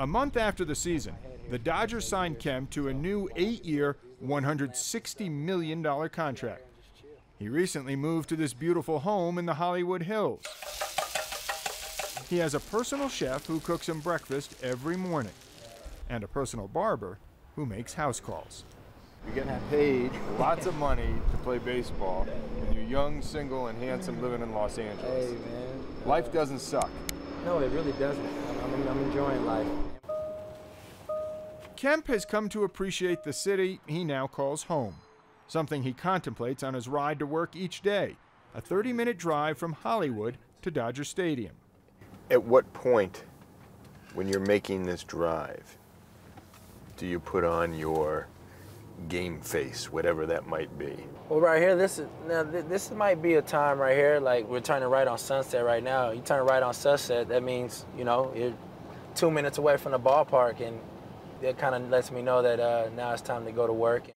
A month after the season, the Dodgers signed Kemp to a new 8-year, $160 million contract. He recently moved to this beautiful home in the Hollywood Hills. He has a personal chef who cooks him breakfast every morning and a personal barber who makes house calls. You're getting paid lots of money to play baseball, and you're young, single, and handsome, living in Los Angeles. Hey, man. Life doesn't suck. No, it really doesn't. I'm enjoying life. Kemp has come to appreciate the city he now calls home, something he contemplates on his ride to work each day, a 30-minute drive from Hollywood to Dodger Stadium. At what point, when you're making this drive, do you put on your game face, whatever that might be? Well, right here, this might be a time right here, like we're turning right on Sunset right now. You turn right on Sunset, that means, you know, you're 2 minutes away from the ballpark, and it kind of lets me know that now it's time to go to work.